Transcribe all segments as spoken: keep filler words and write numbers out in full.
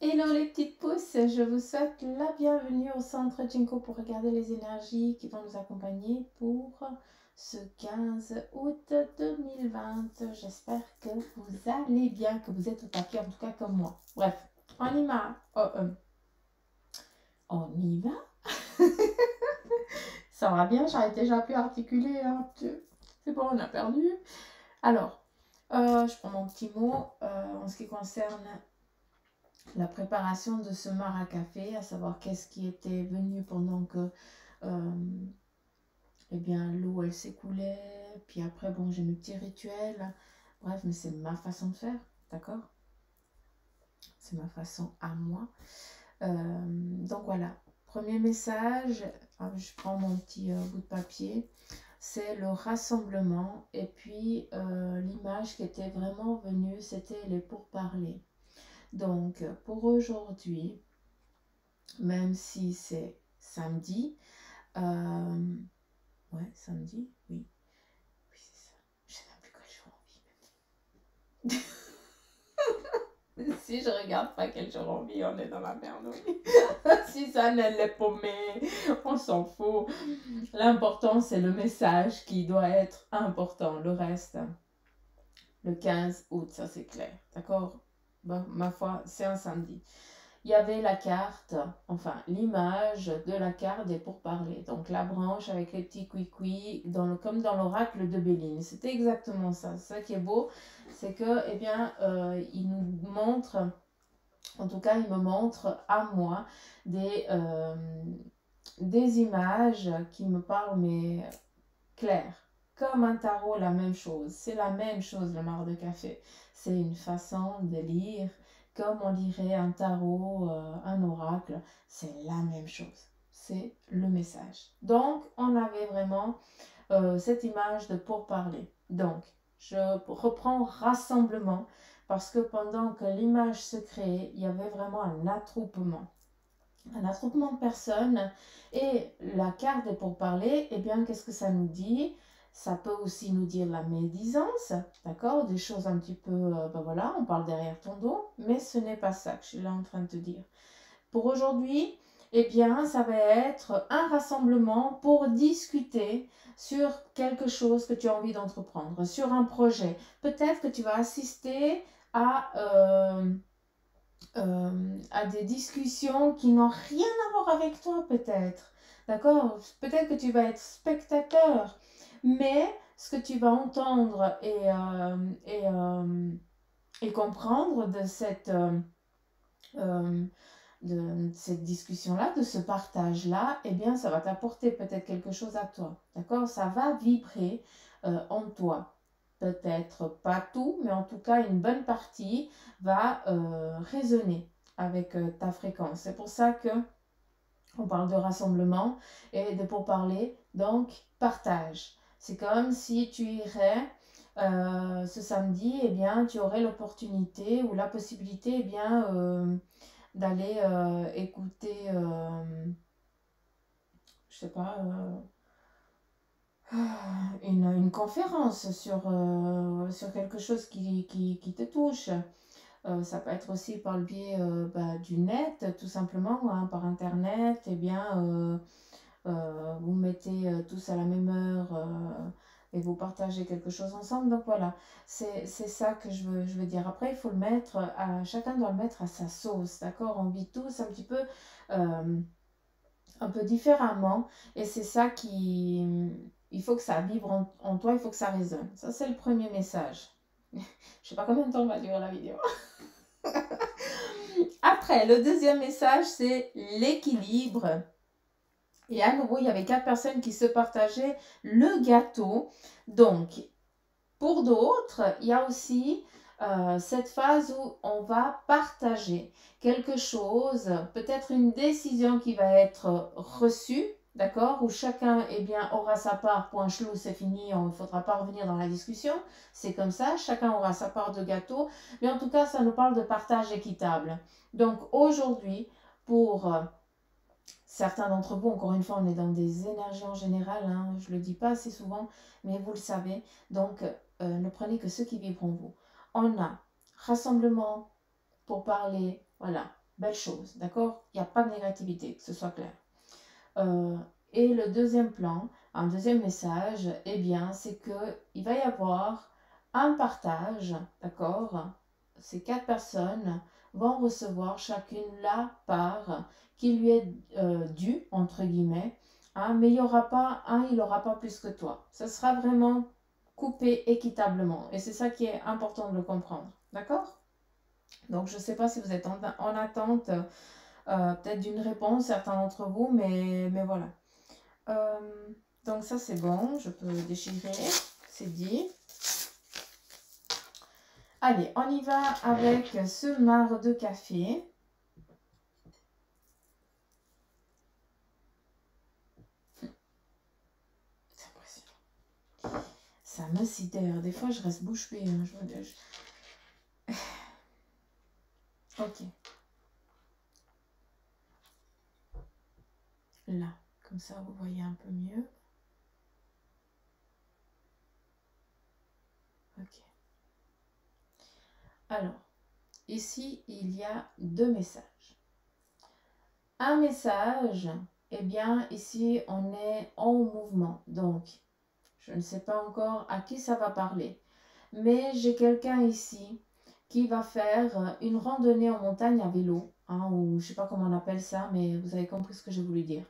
Hello les petites pousses, je vous souhaite la bienvenue au centre Ginkgo pour regarder les énergies qui vont nous accompagner pour ce quinze août deux mille vingt. J'espère que vous allez bien, que vous êtes au paquet, en tout cas comme moi. Bref, on y va. Oh, euh. On y va. Ça va bien, j'aurais déjà pu articuler. Hein. C'est bon, on a perdu. Alors, euh, je prends mon petit mot euh, en ce qui concerne la préparation de ce mar à café, à savoir qu'est-ce qui était venu pendant que euh, eh bien l'eau elle s'écoulait, puis après bon j'ai mes petits rituels, bref, mais c'est ma façon de faire, d'accord, c'est ma façon à moi. Euh, donc voilà, premier message, je prends mon petit euh, bout de papier, c'est le rassemblement, et puis euh, l'image qui était vraiment venue, c'était les pourparlers. Donc, pour aujourd'hui, même si c'est samedi, euh, ouais, samedi, oui, oui, c'est ça, je sais même plus quel jour on vit, même. Si je regarde pas quel jour on vit, on est dans la merde, oui. Si ça ne l'est paumée, on s'en fout. L'important, c'est le message qui doit être important, le reste, le quinze août, ça c'est clair, d'accord? Bon, ma foi, c'est un samedi. Il y avait la carte, enfin l'image de la carte des pourparlers. Donc la branche avec les petits couicouis, dans le, comme dans l'oracle de Béline. C'était exactement ça. C'est ça qui est beau, c'est que, eh bien, euh, il nous montre, en tout cas, il me montre à moi des, euh, des images qui me parlent, mais claires. Comme un tarot, la même chose. C'est la même chose, le mar de café. C'est une façon de lire, comme on lirait un tarot, euh, un oracle. C'est la même chose. C'est le message. Donc, on avait vraiment euh, cette image de pourparler. Donc, je reprends rassemblement, parce que pendant que l'image se créait, il y avait vraiment un attroupement. Un attroupement de personnes. Et la carte est pour parler. Eh bien, qu'est-ce que ça nous dit ? Ça peut aussi nous dire la médisance, d'accord? Des choses un petit peu, euh, ben voilà, on parle derrière ton dos, mais ce n'est pas ça que je suis là en train de te dire. Pour aujourd'hui, eh bien, ça va être un rassemblement pour discuter sur quelque chose que tu as envie d'entreprendre, sur un projet. Peut-être que tu vas assister à... Euh, Euh, à des discussions qui n'ont rien à voir avec toi peut-être, d'accord? Peut-être que tu vas être spectateur, mais ce que tu vas entendre et, euh, et, euh, et comprendre de cette, euh, euh, de cette discussion-là, de ce partage-là, eh bien ça va t'apporter peut-être quelque chose à toi, d'accord? Ça va vibrer euh, en toi. Peut-être pas tout, mais en tout cas, une bonne partie va euh, résonner avec euh, ta fréquence. C'est pour ça que on parle de rassemblement et de pourparler, donc partage. C'est comme si tu irais euh, ce samedi, eh bien, tu aurais l'opportunité ou la possibilité eh bien, euh, d'aller euh, écouter, euh, je sais pas... Euh, Une, une conférence sur, euh, sur quelque chose qui, qui, qui te touche. Euh, ça peut être aussi par le biais euh, bah, du net, tout simplement, hein, par internet. Eh bien, euh, euh, vous mettez tous à la même heure euh, et vous partagez quelque chose ensemble. Donc voilà, c'est ça que je veux, je veux dire. Après, il faut le mettre, à, chacun doit le mettre à sa sauce, d'accord? On vit tous un petit peu, euh, un peu différemment et c'est ça qui... Il faut que ça vibre en, en toi, il faut que ça résonne. Ça, c'est le premier message. Je ne sais pas combien de temps va durer la vidéo. Après, le deuxième message, c'est l'équilibre. Et à nouveau, il y avait quatre personnes qui se partageaient le gâteau. Donc, pour d'autres, il y a aussi... Euh, cette phase où on va partager quelque chose, peut-être une décision qui va être reçue, d'accord, où chacun eh bien, aura sa part, point chelou, c'est fini, on ne faudra pas revenir dans la discussion, c'est comme ça, chacun aura sa part de gâteau, mais en tout cas, ça nous parle de partage équitable. Donc aujourd'hui, pour euh, certains d'entre vous, encore une fois, on est dans des énergies en général, hein, je ne le dis pas assez souvent, mais vous le savez, donc euh, ne prenez que ceux qui vibrent en vous. On a rassemblement pour parler, voilà, belles choses, d'accord? Il n'y a pas de négativité, que ce soit clair. Euh, et le deuxième plan, un deuxième message, eh bien, c'est qu'il va y avoir un partage, d'accord? Ces quatre personnes vont recevoir chacune la part qui lui est euh, due, entre guillemets, hein, mais il n'y aura pas un, il n'aura pas plus que toi. Ce sera vraiment coupé équitablement et c'est ça qui est important de le comprendre, d'accord? Donc, je ne sais pas si vous êtes en, en attente euh, peut-être d'une réponse, certains d'entre vous, mais, mais voilà. Euh, donc, ça, c'est bon, je peux déchirer, c'est dit. Allez, on y va avec ce marc de café. C'est impressionnant. Ça me sidère. Des fois, je reste bouche bée. Hein. Je... Je... Ok. Là, comme ça, vous voyez un peu mieux. Ok. Alors, ici, il y a deux messages. Un message, eh bien, ici, on est en mouvement. Donc, je ne sais pas encore à qui ça va parler. Mais j'ai quelqu'un ici qui va faire une randonnée en montagne à vélo. Hein, ou je ne sais pas comment on appelle ça, mais vous avez compris ce que je voulais dire.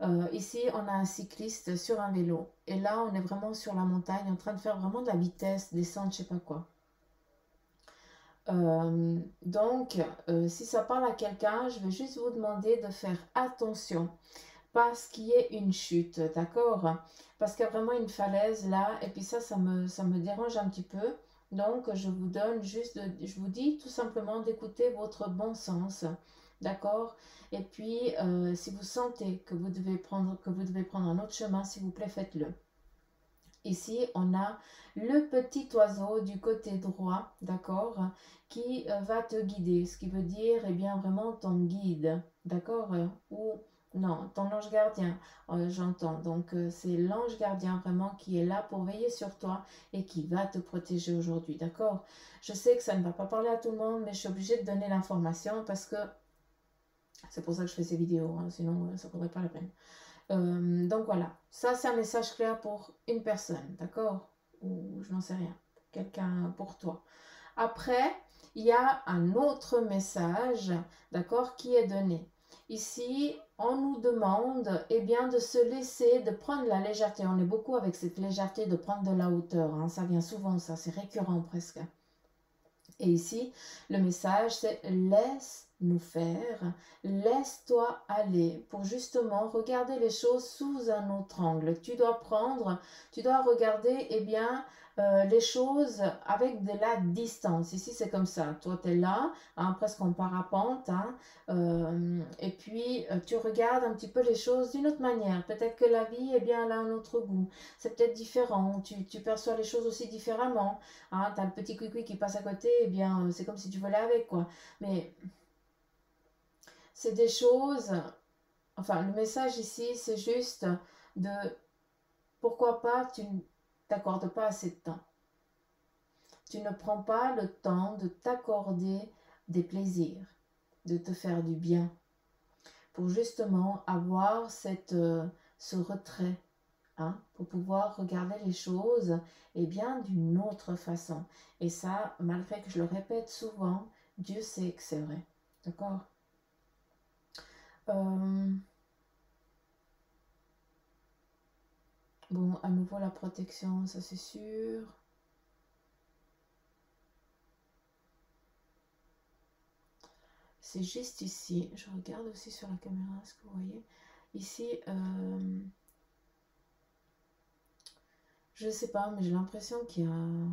Euh, ici, on a un cycliste sur un vélo. Et là, on est vraiment sur la montagne, en train de faire vraiment de la vitesse, descendre, je ne sais pas quoi. Euh, donc, euh, si ça parle à quelqu'un, je vais juste vous demander de faire attention parce qu'il y ait une chute, d'accord? Parce qu'il y a vraiment une falaise là et puis ça, ça me, ça me dérange un petit peu. Donc, je vous donne juste, de, je vous dis tout simplement d'écouter votre bon sens, d'accord? Et puis, euh, si vous sentez que vous devez prendre, que vous devez prendre un autre chemin, s'il vous plaît, faites-le. Ici, on a le petit oiseau du côté droit, d'accord, qui va te guider, ce qui veut dire, eh bien, vraiment ton guide, d'accord, ou non, ton ange gardien, euh, j'entends. Donc, euh, c'est l'ange gardien vraiment qui est là pour veiller sur toi et qui va te protéger aujourd'hui, d'accord. Je sais que ça ne va pas parler à tout le monde, mais je suis obligée de donner l'information parce que c'est pour ça que je fais ces vidéos, hein, sinon euh, ça ne vaudrait pas la peine. Euh, donc voilà, ça c'est un message clair pour une personne, d'accord? Ou je n'en sais rien, quelqu'un pour toi. Après, il y a un autre message, d'accord, qui est donné. Ici, on nous demande, eh bien, de se laisser, de prendre la légèreté. On est beaucoup avec cette légèreté de prendre de la hauteur, hein. Ça vient souvent, ça, c'est récurrent presque. Et ici, le message, c'est « laisse nous faire, laisse-toi aller » pour justement regarder les choses sous un autre angle. Tu dois prendre, tu dois regarder eh bien, euh, les choses avec de la distance. Ici, c'est comme ça. Toi, tu es là, hein, presque en parapente. Hein, euh, et puis, tu regardes un petit peu les choses d'une autre manière. Peut-être que la vie, eh bien, elle a un autre goût. C'est peut-être différent. Tu, tu perçois les choses aussi différemment. Hein, tu as le petit cuicui qui passe à côté. Eh bien, c'est comme si tu volais avec, quoi. Mais... c'est des choses, enfin le message ici c'est juste de pourquoi pas tu ne t'accordes pas assez de temps. Tu ne prends pas le temps de t'accorder des plaisirs, de te faire du bien pour justement avoir cette, euh, ce retrait. Hein, pour pouvoir regarder les choses et eh bien d'une autre façon. Et ça, malgré que je le répète souvent, Dieu sait que c'est vrai. D'accord ? Euh... Bon, à nouveau la protection, ça c'est sûr. C'est juste ici. Je regarde aussi sur la caméra, est-ce que vous voyez? Ici, euh... je sais pas, mais j'ai l'impression qu'il y a...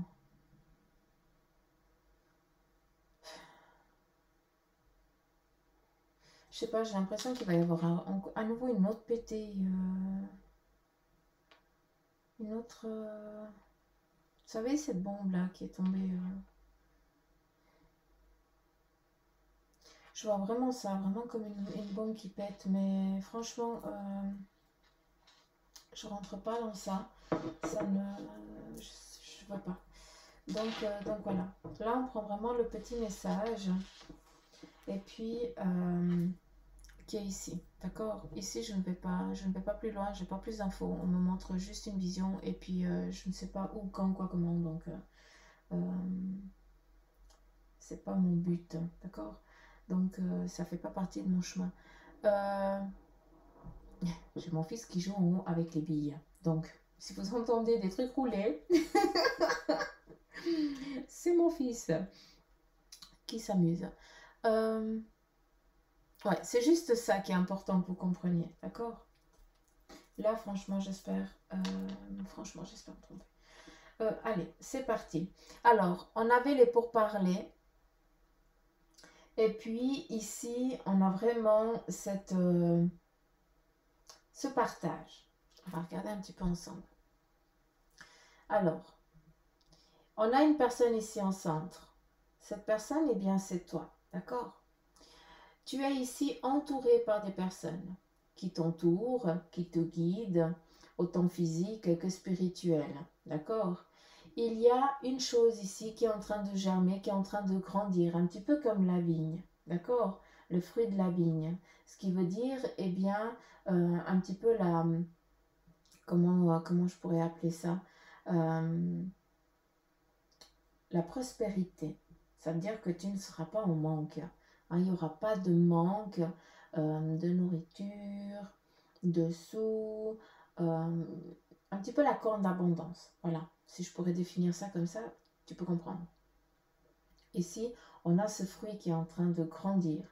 Je sais pas, j'ai l'impression qu'il va y avoir un, un, à nouveau une autre pétée, euh, une autre, euh, vous savez cette bombe là qui est tombée, euh, je vois vraiment ça, vraiment comme une, une bombe qui pète, mais franchement, euh, je rentre pas dans ça, ça ne, euh, je, je vois pas, donc, euh, donc voilà, là on prend vraiment le petit message. et puis euh, qui est ici, d'accord. Ici je ne vais pas, je ne vais pas plus loin, j'ai pas plus d'infos, on me montre juste une vision et puis euh, je ne sais pas où, quand, quoi, comment, donc euh, euh, c'est pas mon but, d'accord. Donc euh, ça fait pas partie de mon chemin. Euh, j'ai mon fils qui joue en haut avec les billes, donc si vous entendez des trucs rouler, c'est mon fils qui s'amuse. Euh, ouais, c'est juste ça qui est important que vous compreniez, d'accord. Là, franchement, j'espère, euh, franchement, j'espère me tromper. Euh, allez, c'est parti. Alors, on avait les pourparlers. Et puis, ici, on a vraiment cette, euh, ce partage. On va regarder un petit peu ensemble. Alors, on a une personne ici en centre. Cette personne, eh bien, c'est toi, d'accord? Tu es ici entouré par des personnes qui t'entourent, qui te guident, autant physique que spirituel, d'accord? Il y a une chose ici qui est en train de germer, qui est en train de grandir, un petit peu comme la vigne, d'accord? Le fruit de la vigne. Ce qui veut dire, eh bien, euh, un petit peu la... Comment, comment je pourrais appeler ça? euh, La prospérité. Ça veut dire que tu ne seras pas en manque. Hein, il n'y aura pas de manque euh, de nourriture, de sous... Euh, un petit peu la corne d'abondance, voilà, si je pourrais définir ça comme ça, tu peux comprendre. Ici, on a ce fruit qui est en train de grandir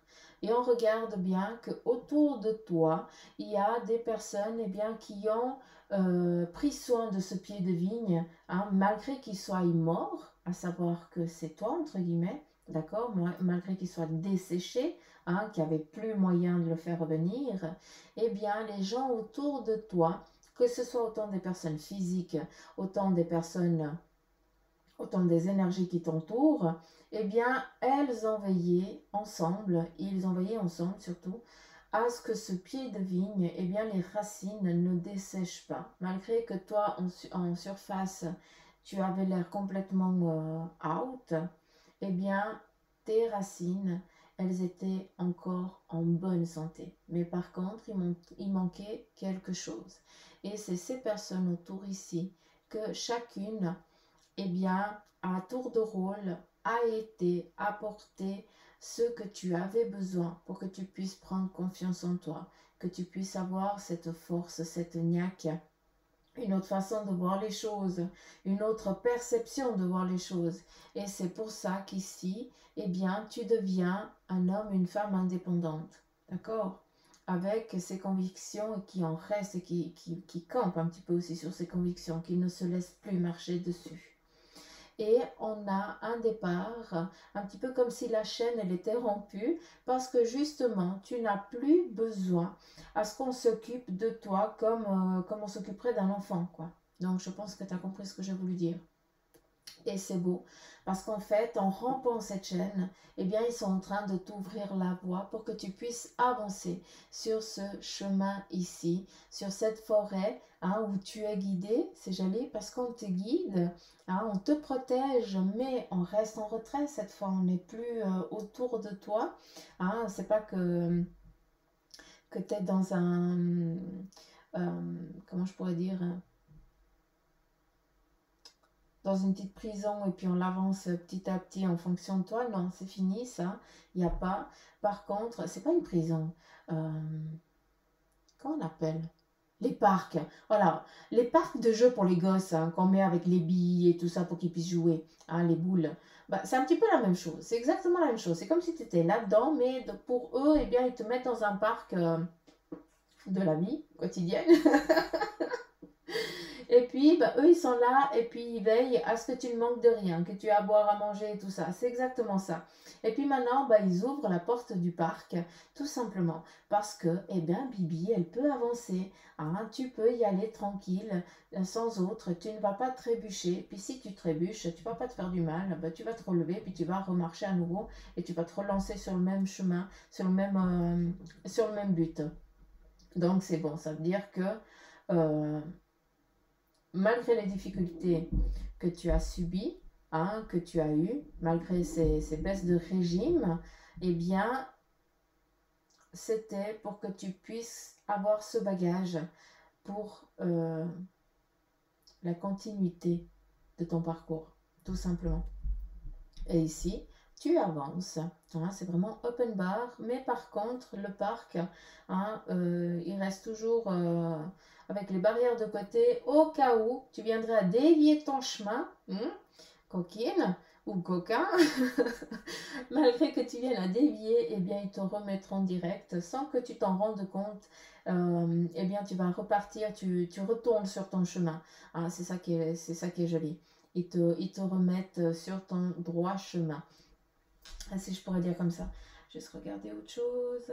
et on regarde bien que autour de toi, il y a des personnes eh bien, qui ont euh, pris soin de ce pied de vigne, hein, malgré qu'il soit mort, à savoir que c'est toi, entre guillemets, d'accord, malgré qu'il soit desséché, hein, qu'il n'y avait plus moyen de le faire revenir, eh bien, les gens autour de toi, que ce soit autant des personnes physiques, autant des personnes, autant des énergies qui t'entourent, eh bien, elles ont veillé ensemble, ils ont veillé ensemble surtout, à ce que ce pied de vigne, eh bien, les racines ne dessèchent pas. Malgré que toi, en, en surface, tu avais l'air complètement euh, out, eh bien, tes racines, elles étaient encore en bonne santé. Mais par contre, il manquait quelque chose. Et c'est ces personnes autour ici que chacune, eh bien, à tour de rôle, a été apporté ce que tu avais besoin pour que tu puisses prendre confiance en toi, que tu puisses avoir cette force, cette niaque, une autre façon de voir les choses, une autre perception de voir les choses. Et c'est pour ça qu'ici, eh bien, tu deviens un homme, une femme indépendante, d'accord? Avec ses convictions qui en restent et qui, qui, qui campent un petit peu aussi sur ses convictions, qui ne se laisse plus marcher dessus. Et on a un départ, un petit peu comme si la chaîne, elle était rompue, parce que justement, tu n'as plus besoin à ce qu'on s'occupe de toi comme, euh, comme on s'occuperait d'un enfant, quoi. Donc, je pense que tu as compris ce que j'ai voulu dire. Et c'est beau, parce qu'en fait, en rompant cette chaîne, eh bien, ils sont en train de t'ouvrir la voie pour que tu puisses avancer sur ce chemin ici, sur cette forêt, hein, où tu es guidé, c'est joli, parce qu'on te guide, hein, on te protège, mais on reste en retrait cette fois, on n'est plus euh, autour de toi, hein, c'est pas que, que tu es dans un, euh, comment je pourrais dire, dans une petite prison et puis on l'avance petit à petit en fonction de toi, non, c'est fini ça, il n'y a pas, par contre, c'est pas une prison, euh, comment on appelle? Les parcs, voilà, les parcs de jeux pour les gosses, hein, qu'on met avec les billes et tout ça pour qu'ils puissent jouer, hein, les boules, bah, c'est un petit peu la même chose, c'est exactement la même chose, c'est comme si tu étais là-dedans, mais pour eux, eh bien, ils te mettent dans un parc euh, de la vie quotidienne. Et puis, bah, eux, ils sont là et puis ils veillent à ce que tu ne manques de rien, que tu aies à boire, à manger et tout ça. C'est exactement ça. Et puis maintenant, bah, ils ouvrent la porte du parc, tout simplement. Parce que, eh bien, Bibi, elle peut avancer. Hein, tu peux y aller tranquille, sans autre. Tu ne vas pas trébucher. Puis si tu trébuches, tu ne vas pas te faire du mal. Bah, tu vas te relever, puis tu vas remarcher à nouveau. Et tu vas te relancer sur le même chemin, sur le même, euh, sur le même but. Donc, c'est bon. Ça veut dire que... Euh, malgré les difficultés que tu as subies, hein, que tu as eues, malgré ces, ces baisses de régime, eh bien, c'était pour que tu puisses avoir ce bagage pour euh, la continuité de ton parcours, tout simplement. Et ici, tu avances, hein, c'est vraiment open bar, mais par contre, le parc, hein, euh, il reste toujours euh, avec les barrières de côté, au cas où tu viendrais à dévier ton chemin, hein, coquine ou coquin, malgré que tu viennes à dévier, eh bien, ils te remettront direct, sans que tu t'en rendes compte, euh, eh bien, tu vas repartir, tu, tu retournes sur ton chemin, hein, c'est ça qui est, c'est ça qui est joli. Ils te, ils te remettent sur ton droit chemin. Ah, si je pourrais dire comme ça. Juste regarder autre chose.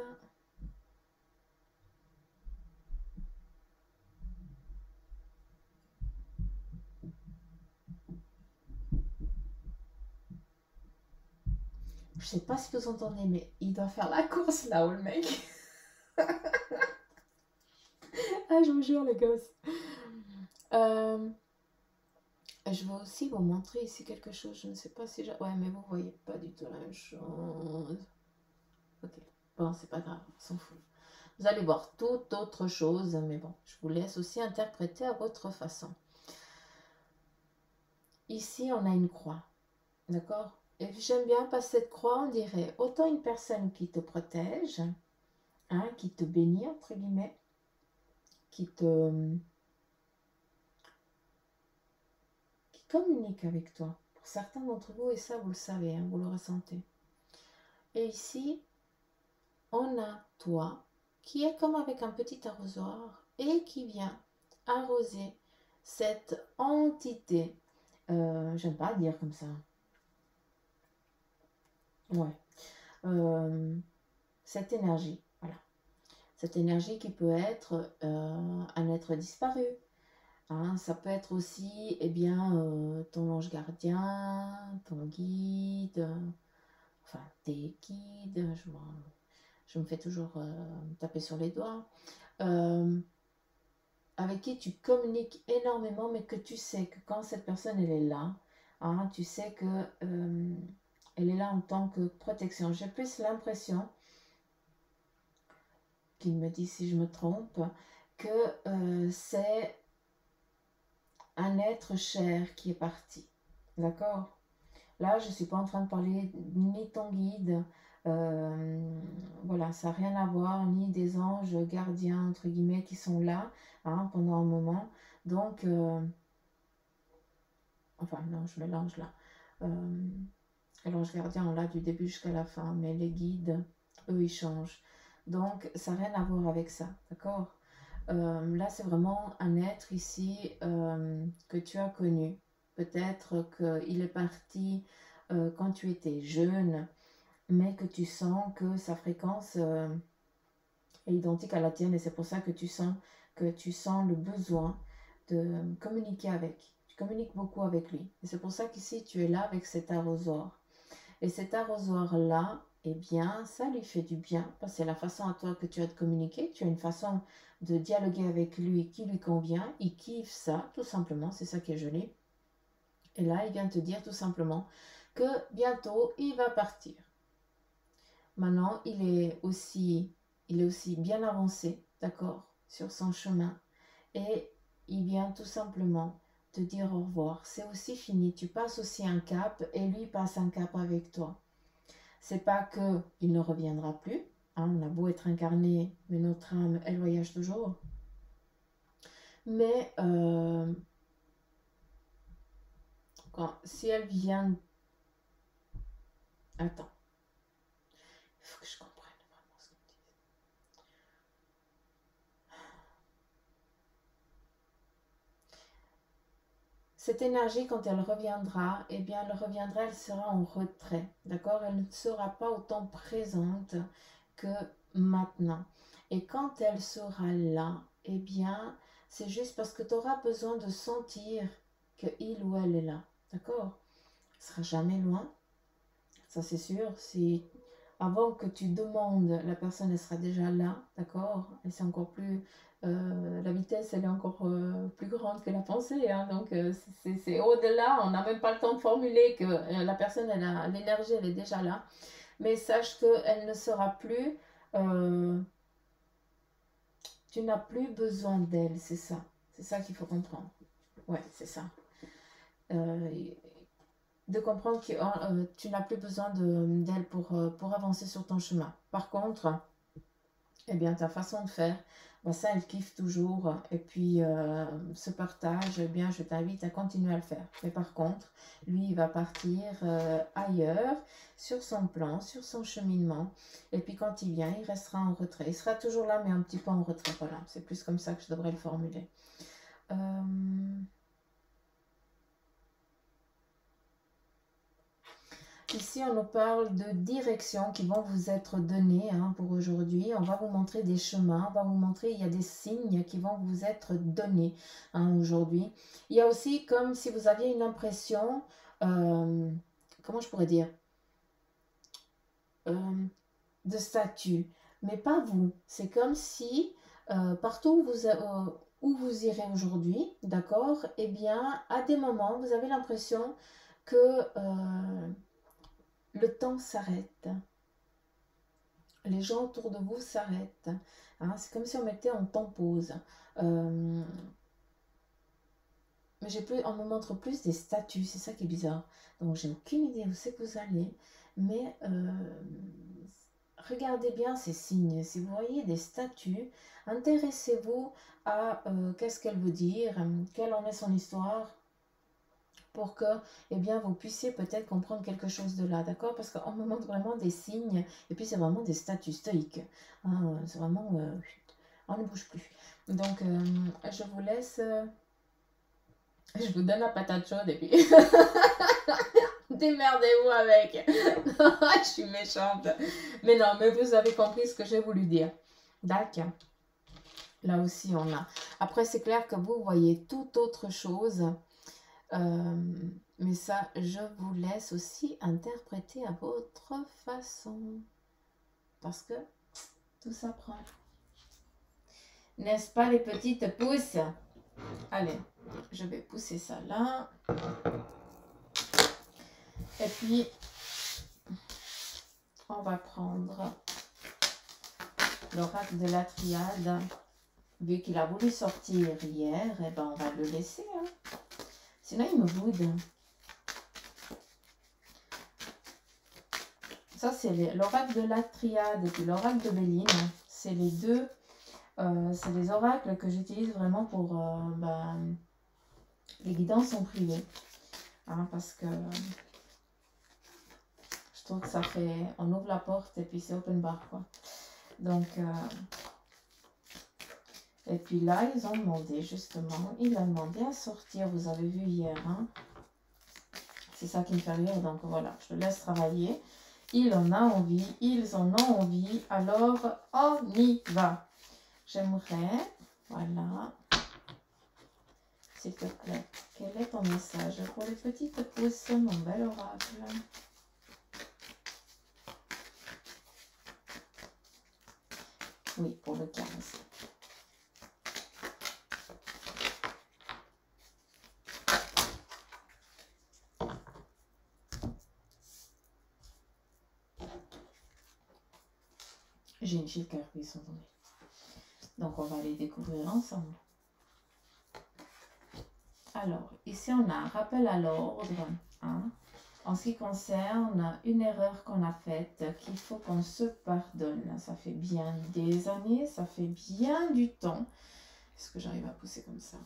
Je sais pas si vous entendez, mais il doit faire la course là-haut, le mec. Ah, je vous jure, les gosses. Euh... Je vais aussi vous montrer ici quelque chose. Je ne sais pas si... Je... Ouais, mais vous ne voyez pas du tout la même chose. Ok. Bon, c'est pas grave. On s'en fout. Vous allez voir toute autre chose. Mais bon, je vous laisse aussi interpréter à votre façon. Ici, on a une croix. D'accord? Et j'aime bien parce que cette croix, on dirait autant une personne qui te protège, hein, qui te bénit, entre guillemets, qui te... communique avec toi. Pour certains d'entre vous, et ça vous le savez, hein, vous le ressentez. Et ici, on a toi qui est comme avec un petit arrosoir et qui vient arroser cette entité. Euh, j'aime pas dire comme ça. Ouais. Euh, cette énergie, voilà. Cette énergie qui peut être euh, un être disparu. Hein, ça peut être aussi eh bien, euh, ton ange gardien, ton guide, euh, enfin tes guides, je, je me fais toujours euh, taper sur les doigts, euh, avec qui tu communiques énormément, mais que tu sais que quand cette personne elle est là, hein, tu sais qu'elle euh, est là en tant que protection. J'ai plus l'impression, qu'il me dit si je me trompe, que euh, c'est... un être cher qui est parti, d'accord? Là, je ne suis pas en train de parler ni ton guide, euh, voilà, ça n'a rien à voir, ni des anges gardiens, entre guillemets, qui sont là, hein, pendant un moment. Donc, euh, enfin, non, je mélange là. Euh, l'ange gardien, on l'a du début jusqu'à la fin, mais les guides, eux, ils changent. Donc, ça n'a rien à voir avec ça, d'accord? Euh, là, c'est vraiment un être ici euh, que tu as connu. Peut-être qu'il est parti euh, quand tu étais jeune, mais que tu sens que sa fréquence euh, est identique à la tienne. Et c'est pour ça que tu sens que tu sens le besoin de communiquer avec. Tu communiques beaucoup avec lui. Et c'est pour ça qu'ici, tu es là avec cet arrosoir. Et cet arrosoir-là, eh bien, ça lui fait du bien, parce que c'est la façon à toi que tu as de communiquer. Tu as une façon de dialoguer avec lui qui lui convient. Il kiffe ça, tout simplement. C'est ça qui est joli. Et là, il vient te dire tout simplement que bientôt, il va partir. Maintenant, il est aussi, il est aussi bien avancé, d'accord, sur son chemin. Et il vient tout simplement te dire au revoir. C'est aussi fini. Tu passes aussi un cap et lui passe un cap avec toi. C'est pas que il ne reviendra plus. Hein, on a beau être incarné, mais notre âme, elle voyage toujours. Mais euh, quand, si elle vient... Attends. Il faut que je comprenne vraiment ce qu'on dit. Cette énergie, quand elle reviendra, eh bien, elle reviendra, elle sera en retrait. D'accord? Elle ne sera pas autant présente que maintenant. Et quand elle sera là, eh bien, c'est juste parce que tu auras besoin de sentir qu'il ou elle est là. D'accord? Elle ne sera jamais loin. Ça, c'est sûr. Si avant que tu demandes, la personne elle sera déjà là, d'accord? Et c'est encore plus, euh, la vitesse elle est encore euh, plus grande que la pensée, hein, donc euh, c'est au-delà, on n'a même pas le temps de formuler que euh, la personne, elle a l'énergie, elle est déjà là, mais sache qu'elle ne sera plus, euh, tu n'as plus besoin d'elle, c'est ça, c'est ça qu'il faut comprendre, ouais, c'est ça. Euh, de comprendre que euh, tu n'as plus besoin d'elle de, pour, euh, pour avancer sur ton chemin. Par contre, eh bien, ta façon de faire, ben ça, elle kiffe toujours. Et puis, euh, ce partage, eh bien, je t'invite à continuer à le faire. Mais par contre, lui, il va partir euh, ailleurs, sur son plan, sur son cheminement. Et puis, quand il vient, il restera en retrait. Il sera toujours là, mais un petit peu en retrait. Voilà, c'est plus comme ça que je devrais le formuler. Euh... Ici, on nous parle de directions qui vont vous être données, hein, pour aujourd'hui. On va vous montrer des chemins, on va vous montrer, il y a des signes qui vont vous être donnés, hein, aujourd'hui. Il y a aussi comme si vous aviez une impression, euh, comment je pourrais dire, euh, de statut, mais pas vous. C'est comme si euh, partout où vous... Euh, où vous irez aujourd'hui, d'accord, eh bien, à des moments, vous avez l'impression que euh, le temps s'arrête. Les gens autour de vous s'arrêtent. Hein, c'est comme si on mettait en temps pause. Euh, mais j'ai plus, on me montre plus des statues, c'est ça qui est bizarre. Donc, j'ai aucune idée où c'est que vous allez, mais... Euh, regardez bien ces signes. Si vous voyez des statues, intéressez-vous à euh, qu'est-ce qu'elle veut dire, quelle en est son histoire, pour que, eh bien, vous puissiez peut-être comprendre quelque chose de là, d'accord? Parce qu'on me montre vraiment des signes, et puis c'est vraiment des statues stoïques. Hein, c'est vraiment... Euh, on ne bouge plus. Donc, euh, je vous laisse... Euh, je vous donne la patate chaude, et puis... Démerdez-vous avec. Je suis méchante. Mais non, mais vous avez compris ce que j'ai voulu dire. D'accord. Là aussi, on a. Après, c'est clair que vous voyez toute autre chose. Euh, mais ça, je vous laisse aussi interpréter à votre façon. Parce que tout s'apprend. N'est-ce pas les petites pousses? Allez, je vais pousser ça là. Et puis, on va prendre l'oracle de la triade. Vu qu'il a voulu sortir hier, eh ben on va le laisser. Hein. Sinon, il me boude. Ça, c'est l'oracle de la triade et puis l'oracle de Béline. C'est les deux, euh, c'est les oracles que j'utilise vraiment pour euh, ben, les guidances en privé. Hein, parce que... Je trouve que ça fait, on ouvre la porte et puis c'est open bar, quoi. Donc, euh, et puis là, ils ont demandé, justement, il a demandé à sortir, vous avez vu hier, hein. C'est ça qui me fait rire, donc voilà, je le laisse travailler. Il en a envie, ils en ont envie, alors on y va. J'aimerais, voilà, s'il te plaît, quel est ton message pour les petites pousses, mon bel oracle? Oui, pour le quinze. J'ai une chiffre qui sont tombés. Donc, on va les découvrir ensemble. Alors, ici, on a un rappel à l'ordre. Hein, en ce qui concerne une erreur qu'on a faite, qu'il faut qu'on se pardonne. Ça fait bien des années, ça fait bien du temps. Est-ce que j'arrive à pousser comme ça?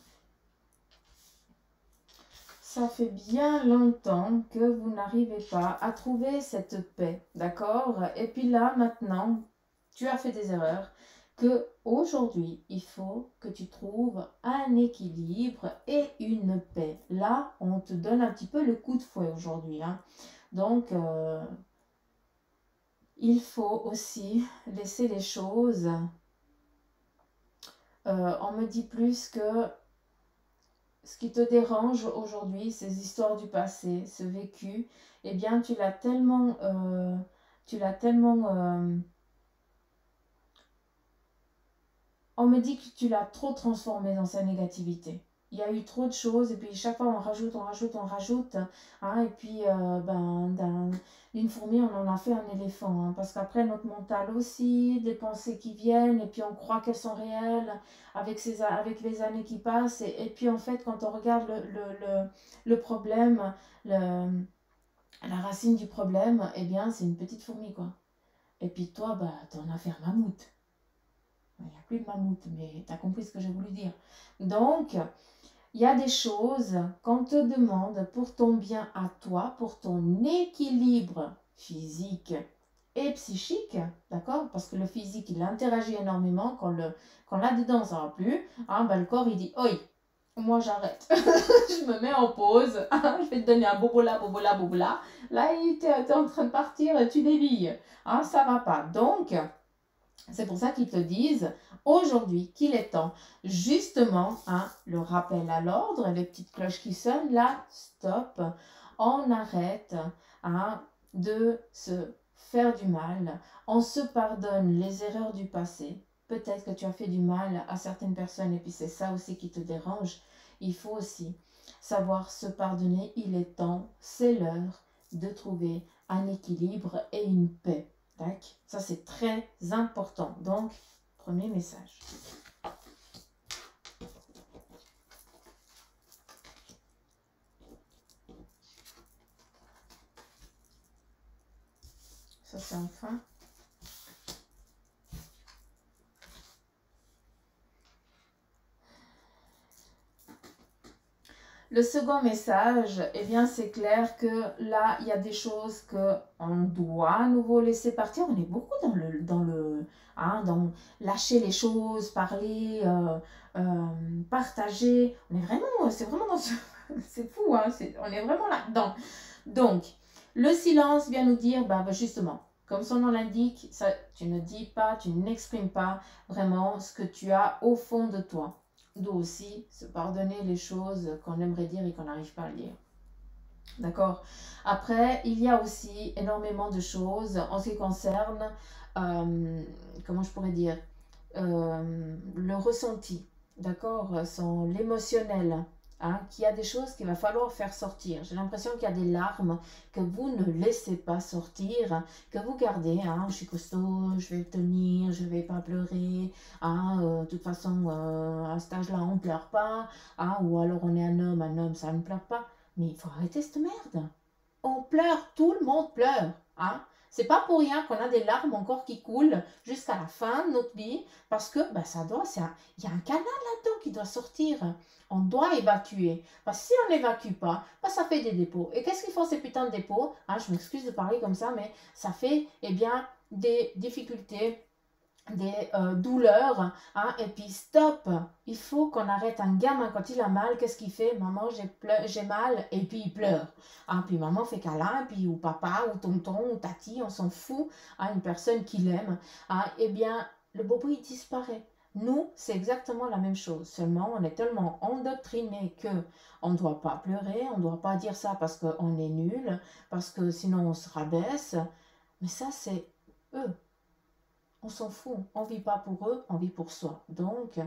Ça fait bien longtemps que vous n'arrivez pas à trouver cette paix, d'accord? Et puis là, maintenant, tu as fait des erreurs, que aujourd'hui, il faut que tu trouves un équilibre et une paix. Là, on te donne un petit peu le coup de fouet aujourd'hui. Hein. Donc, euh, il faut aussi laisser les choses. Euh, on me dit plus que ce qui te dérange aujourd'hui, ces histoires du passé, ce vécu, eh bien, tu l'as tellement... Euh, tu l'as tellement... Euh... On me dit que tu l'as trop transformé dans sa négativité. Il y a eu trop de choses, et puis chaque fois on rajoute, on rajoute, on rajoute. Hein, et puis, euh, ben, d'une fourmi, on en a fait un éléphant. Hein, parce qu'après, notre mental aussi, des pensées qui viennent, et puis on croit qu'elles sont réelles avec, ces, avec les années qui passent. Et, et puis, en fait, quand on regarde le, le, le, le problème, le, la racine du problème, eh bien, c'est une petite fourmi, quoi. Et puis, toi, bah, t'en as fait un mammouth. Il n'y a plus de mammouth, mais tu as compris ce que j'ai voulu dire. Donc... il y a des choses qu'on te demande pour ton bien à toi, pour ton équilibre physique et psychique, d'accord? Parce que le physique, il interagit énormément. Quand, quand là-dedans, ça ne va plus, hein, ben le corps, il dit « Oi, moi j'arrête, je me mets en pause, je vais te donner un bobola, bobola, bobola. » Là, tu es en train de partir, tu dévilles, hein, ça ne va pas. Donc... c'est pour ça qu'ils te disent aujourd'hui qu'il est temps, justement, hein, le rappel à l'ordre, les petites cloches qui sonnent, là, stop, on arrête hein, de se faire du mal, on se pardonne les erreurs du passé. Peut-être que tu as fait du mal à certaines personnes et puis c'est ça aussi qui te dérange. Il faut aussi savoir se pardonner, il est temps, c'est l'heure de trouver un équilibre et une paix. Ça, c'est très important. Donc, premier message. Ça, c'est enfin. Le second message, eh bien, c'est clair que là, il y a des choses qu'on doit à nouveau laisser partir. On est beaucoup dans le, dans le, hein, dans lâcher les choses, parler, euh, euh, partager. On est vraiment, c'est vraiment dans ce... c'est fou, hein, c'est, on est vraiment là-dedans. Donc, le silence vient nous dire, bah, bah, justement, comme son nom l'indique, ça, tu ne dis pas, tu n'exprimes pas vraiment ce que tu as au fond de toi. D'où aussi se pardonner les choses qu'on aimerait dire et qu'on n'arrive pas à le dire. D'accord? Après, il y a aussi énormément de choses en ce qui concerne, euh, comment je pourrais dire, euh, le ressenti, d'accord? L'émotionnel, hein, qu'il y a des choses qu'il va falloir faire sortir. J'ai l'impression qu'il y a des larmes que vous ne laissez pas sortir, que vous gardez. Hein, je suis costaud, je vais tenir, je ne vais pas pleurer. Hein, euh, de toute façon, euh, à cet âge-là, on ne pleure pas. Hein, ou alors on est un homme, un homme, ça ne pleure pas. Mais il faut arrêter cette merde. On pleure, tout le monde pleure. Hein. C'est pas pour rien qu'on a des larmes encore qui coulent jusqu'à la fin de notre vie, parce que bah, ça doit, c'est un, y a un canal là-dedans qui doit sortir. On doit évacuer. Parce que si on n'évacue pas, bah, ça fait des dépôts. Et qu'est-ce qu'ils font ces putains de dépôts, hein, je m'excuse de parler comme ça, mais ça fait eh bien, des difficultés, des euh, douleurs. Hein, et puis stop, il faut qu'on arrête un gamin quand il a mal. Qu'est-ce qu'il fait? Maman, j'ai mal. Et puis il pleure. Hein, puis maman fait câlin. Puis ou papa, ou tonton, ou tati, on s'en fout. Hein, une personne qu'il aime. Hein, eh bien, le bobo, il disparaît. Nous, c'est exactement la même chose. Seulement, on est tellement endoctriné qu'on ne doit pas pleurer, on ne doit pas dire ça parce qu'on est nul, parce que sinon on se rabaisse. Mais ça, c'est eux. On s'en fout. On ne vit pas pour eux, on vit pour soi. Donc,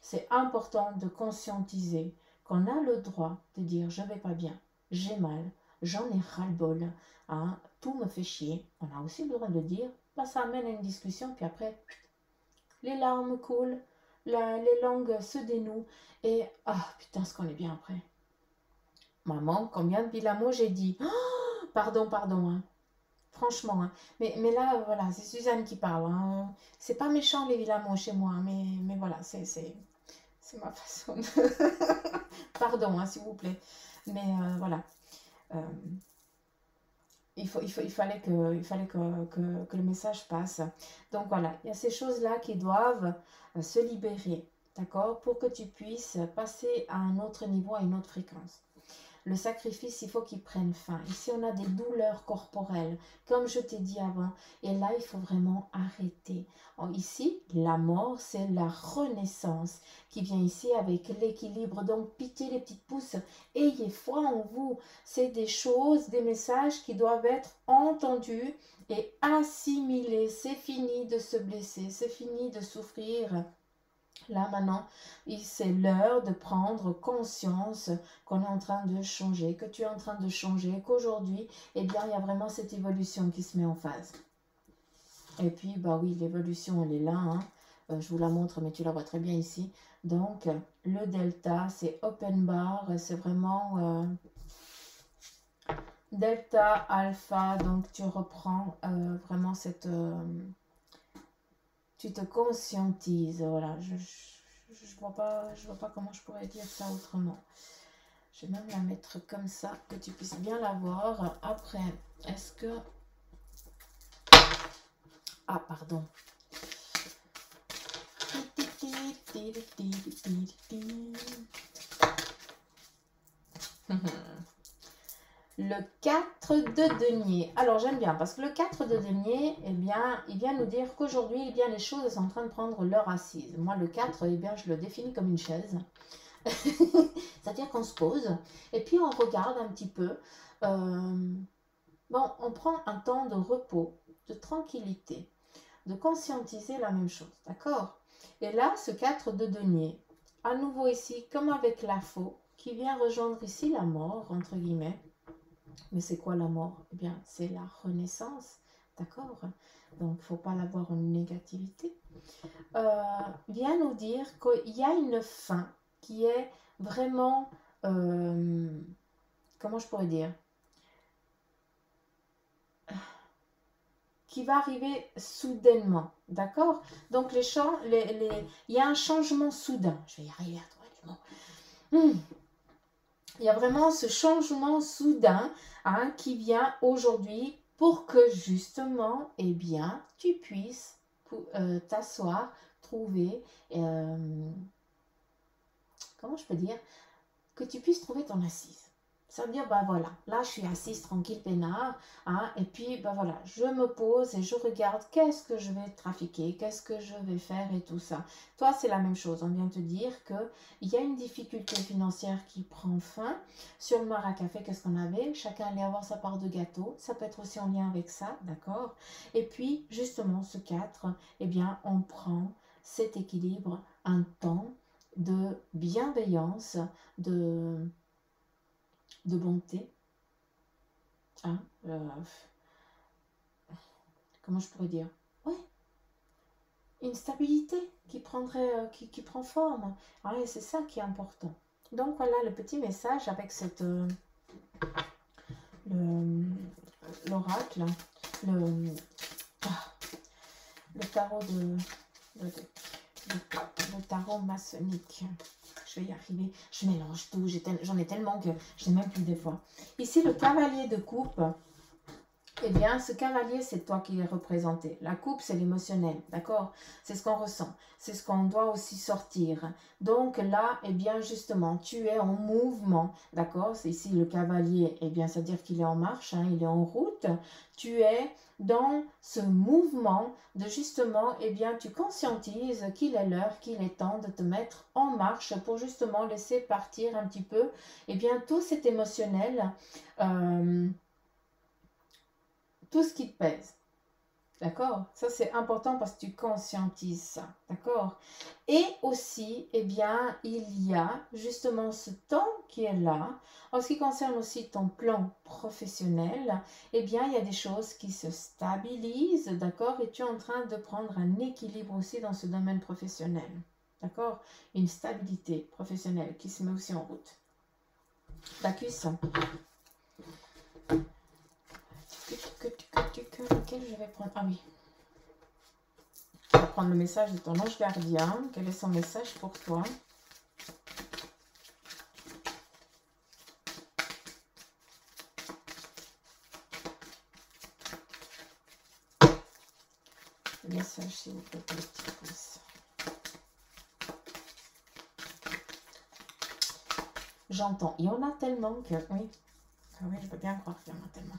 c'est important de conscientiser qu'on a le droit de dire « je ne vais pas bien, j'ai mal, j'en ai ras-le-bol, hein, tout me fait chier ». On a aussi le droit de le dire. Bah, ça amène à une discussion, puis après... les larmes coulent, la, les langues se dénouent et ah oh, putain ce qu'on est bien après. Maman, combien de bilamaux j'ai dit, oh, pardon, pardon, hein. Franchement, hein. Mais, mais là voilà, c'est Suzanne qui parle, hein. C'est pas méchant les bilamaux chez moi, mais, mais voilà, c'est ma façon de... pardon, hein, s'il vous plaît, mais euh, voilà. Euh... Il, faut, il, faut, il fallait, que, il fallait que, que, que le message passe. Donc voilà, il y a ces choses-là qui doivent se libérer, d'accord, pour que tu puisses passer à un autre niveau, à une autre fréquence. le sacrifice, il faut qu'il prenne fin. Ici, on a des douleurs corporelles, comme je t'ai dit avant. Et là, il faut vraiment arrêter. Ici, la mort, c'est la renaissance qui vient ici avec l'équilibre. Donc, pitié les petites pousses, ayez foi en vous. C'est des choses, des messages qui doivent être entendus et assimilés. C'est fini de se blesser, c'est fini de souffrir. Là maintenant, c'est l'heure de prendre conscience qu'on est en train de changer, que tu es en train de changer, qu'aujourd'hui, eh bien, il y a vraiment cette évolution qui se met en phase. Et puis, bah oui, l'évolution, elle est là, hein. Euh, je vous la montre, mais tu la vois très bien ici. Donc, le delta, c'est open bar, c'est vraiment euh, delta, alpha, donc tu reprends euh, vraiment cette... Euh, tu te conscientises, voilà, je je, je vois pas, je vois pas comment je pourrais dire ça autrement. Je vais même la mettre comme ça, que tu puisses bien la voir. Après, est-ce que... Ah, pardon. Le quatre de denier. Alors, j'aime bien parce que le quatre de denier, eh bien, il vient nous dire qu'aujourd'hui, eh bien, les choses sont en train de prendre leur assise. Moi, le quatre, eh bien, je le définis comme une chaise. C'est-à-dire qu'on se pose et puis on regarde un petit peu. Euh, bon, on prend un temps de repos, de tranquillité, de conscientiser la même chose. D'accord? Et là, ce quatre de denier, à nouveau ici, comme avec la faux, qui vient rejoindre ici la mort, entre guillemets. Mais c'est quoi la mort? Eh bien, c'est la renaissance, d'accord? Donc, il ne faut pas l'avoir en négativité. Euh, vient nous dire qu'il y a une fin qui est vraiment, euh, comment je pourrais dire? Qui va arriver soudainement, d'accord? Donc, les champs, les, les... il y a un changement soudain. Je vais y arriver à trouver le mot. Hum. Il y a vraiment ce changement soudain, hein, qui vient aujourd'hui pour que justement, eh bien, tu puisses euh, t'asseoir, trouver, euh, comment je peux dire, que tu puisses trouver ton assise. Ça veut dire, ben voilà, là je suis assise tranquille, peinard, hein, et puis ben voilà, je me pose et je regarde qu'est-ce que je vais trafiquer, qu'est-ce que je vais faire et tout ça. Toi, c'est la même chose, on vient te dire qu'il y a une difficulté financière qui prend fin. Sur le mar à café, qu'est-ce qu'on avait? Chacun allait avoir sa part de gâteau, ça peut être aussi en lien avec ça, d'accord? Et puis, justement, ce quatre, eh bien, on prend cet équilibre, un temps de bienveillance, de... de bonté, hein, euh, comment je pourrais dire, ouais, une stabilité qui prendrait, euh, qui, qui prend forme, hein, et c'est ça qui est important. Donc voilà le petit message avec cette euh, l'oracle, le, le, ah, le tarot de, de, de le tarot maçonnique. Je vais y arriver, je mélange tout, j'en ai tellement que je n'ai même plus des fois. Ici, le cavalier de coupe, eh bien, ce cavalier, c'est toi qui l'es représenté. La coupe, c'est l'émotionnel, d'accord? C'est ce qu'on ressent, c'est ce qu'on doit aussi sortir. Donc là, eh bien, justement, tu es en mouvement, d'accord? C'est ici le cavalier, eh bien, c'est-à-dire qu'il est en marche, hein, il est en route. Tu es dans ce mouvement de justement, eh bien, tu conscientises qu'il est l'heure, qu'il est temps de te mettre en marche pour justement laisser partir un petit peu, eh bien, tout cet émotionnel, euh, tout ce qui te pèse. D'accord? Ça, c'est important parce que tu conscientises ça. D'accord? Et aussi, eh bien, il y a justement ce temps qui est là. En ce qui concerne aussi ton plan professionnel, eh bien, il y a des choses qui se stabilisent. D'accord? Et tu es en train de prendre un équilibre aussi dans ce domaine professionnel. D'accord? Une stabilité professionnelle qui se met aussi en route. Bacchus. Lequel je vais prendre? Ah oui. Je vais prendre le message de ton ange gardien. Quel est son message pour toi? Le message, s'il vous plaît, petit pouce. j'entends. Il y en a tellement que... Oui, ah oui, je peux bien croire qu'il y en a tellement.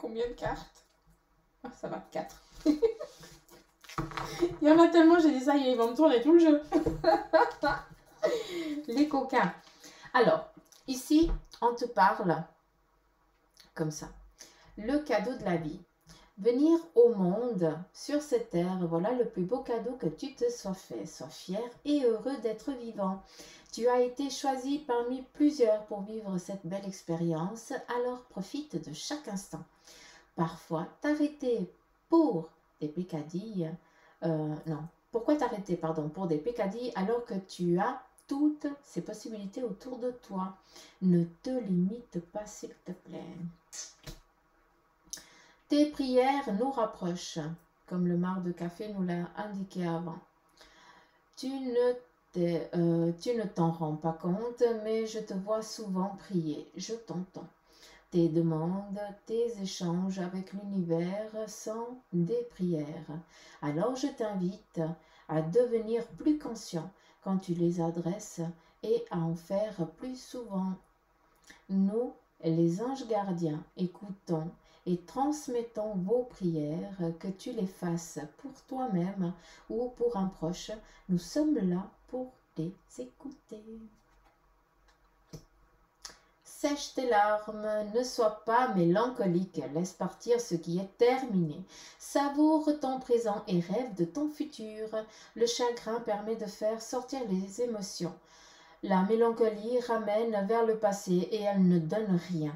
Combien de cartes? Ah, ça va, quatre. Il y en a tellement, j'ai dit ça, ils vont me tourner tout le jeu. Les coquins. Alors, ici, on te parle comme ça. Le cadeau de la vie. Venir au monde, sur cette terre, voilà le plus beau cadeau que tu te sois fait. Sois fier et heureux d'être vivant. Tu as été choisi parmi plusieurs pour vivre cette belle expérience, alors profite de chaque instant. Parfois, t'arrêter pour des pécadilles, euh, non, pourquoi t'arrêter, pardon, pour des pécadilles alors que tu as toutes ces possibilités autour de toi. Ne te limite pas, s'il te plaît. Tes prières nous rapprochent, comme le marc de café nous l'a indiqué avant. Tu ne euh, tu ne t'en rends pas compte, mais je te vois souvent prier, je t'entends. Tes demandes, tes échanges avec l'univers sont des prières. Alors je t'invite à devenir plus conscient quand tu les adresses et à en faire plus souvent. Nous, les anges gardiens, écoutons et transmettons vos prières, que tu les fasses pour toi-même ou pour un proche. Nous sommes là pour les écouter. Sèche tes larmes, ne sois pas mélancolique, laisse partir ce qui est terminé. Savoure ton présent et rêve de ton futur. Le chagrin permet de faire sortir les émotions. La mélancolie ramène vers le passé et elle ne donne rien.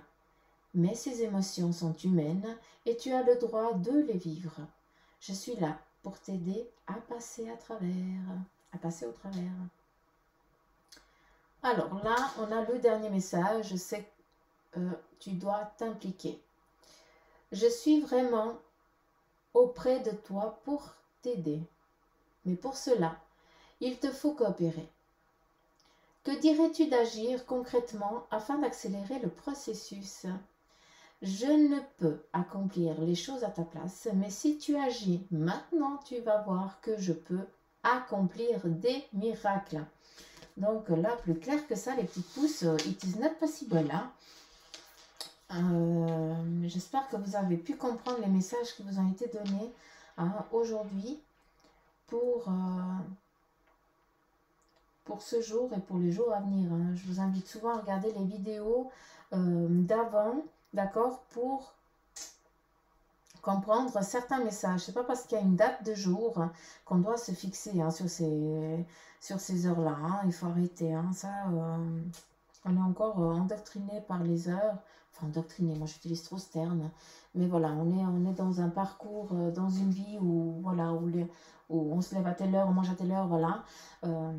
Mais ces émotions sont humaines et tu as le droit de les vivre. Je suis là pour t'aider à passer à travers, à passer au travers. Alors là, on a le dernier message, c'est euh, tu dois t'impliquer. Je suis vraiment auprès de toi pour t'aider. Mais pour cela, il te faut coopérer. Que dirais-tu d'agir concrètement afin d'accélérer le processus ? Je ne peux accomplir les choses à ta place, mais si tu agis maintenant, tu vas voir que je peux accomplir des miracles. Donc là, plus clair que ça, les petites pouces, it is not possible. Hein. Euh, J'espère que vous avez pu comprendre les messages qui vous ont été donnés hein, aujourd'hui pour, euh, pour ce jour et pour les jours à venir. Hein. Je vous invite souvent à regarder les vidéos euh, d'avant. D'accord, pour comprendre certains messages. Ce n'est pas parce qu'il y a une date de jour hein, qu'on doit se fixer hein, sur ces, sur ces heures-là. Hein. Il faut arrêter. Hein. Ça, euh, on est encore euh, endoctriné par les heures. Enfin, endoctriné, moi j'utilise trop ce terme. Mais voilà, on est, on est dans un parcours, euh, dans une vie où, voilà, où, les, où on se lève à telle heure, on mange à telle heure, voilà. Euh,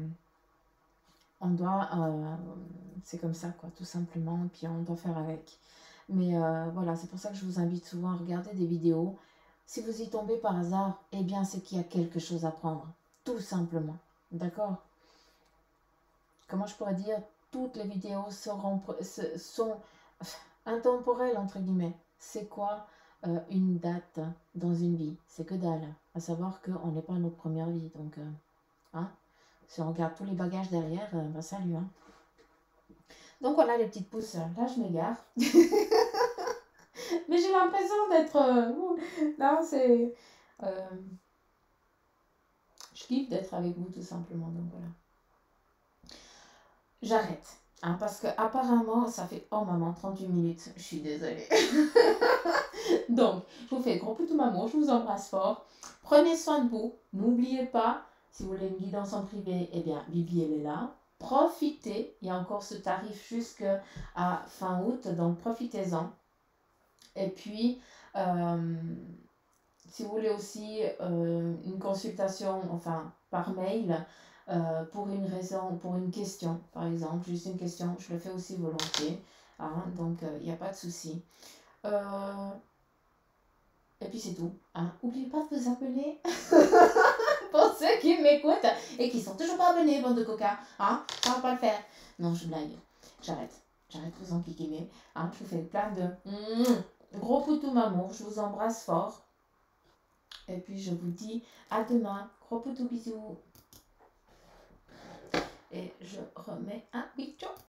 on doit... Euh, c'est comme ça, quoi, tout simplement. Et puis on doit faire avec. Mais euh, voilà, c'est pour ça que je vous invite souvent à regarder des vidéos. Si vous y tombez par hasard, eh bien, c'est qu'il y a quelque chose à prendre. Tout simplement. D'accord? Comment je pourrais dire? Toutes les vidéos seront, sont intemporelles, entre guillemets. C'est quoi euh, une date dans une vie? C'est que dalle. À savoir qu'on n'est pas à notre première vie. Donc, euh, hein? Si on regarde tous les bagages derrière, euh, ben salut, hein? Donc voilà les petites pouces, là je m'égare, mais j'ai l'impression d'être, là c'est, euh... je kiffe d'être avec vous tout simplement, donc voilà. J'arrête, hein, parce que apparemment ça fait, oh maman, trente-huit minutes, je suis désolée. Donc je vous fais gros poutou maman, je vous embrasse fort, prenez soin de vous, n'oubliez pas, si vous voulez une guidance en privé, eh bien Bibi elle est là. Profitez, il y a encore ce tarif jusqu'à fin août, donc profitez-en. Et puis, euh, si vous voulez aussi euh, une consultation, enfin par mail, euh, pour une raison, pour une question, par exemple, juste une question, je le fais aussi volontiers, hein, donc il euh, n'y a pas de souci. Euh, et puis c'est tout, hein. N'oubliez pas de vous appeler. Pour ceux qui m'écoutent et qui sont toujours pas abonnés, bande de coca, hein, ça va pas le faire. Non, je blague. J'arrête. J'arrête de vous enquiquiner. Hein, je vous fais plein de... Mmh. Gros poutou maman, je vous embrasse fort. Et puis je vous dis à demain. Gros petits bisous. Et je remets un big chop.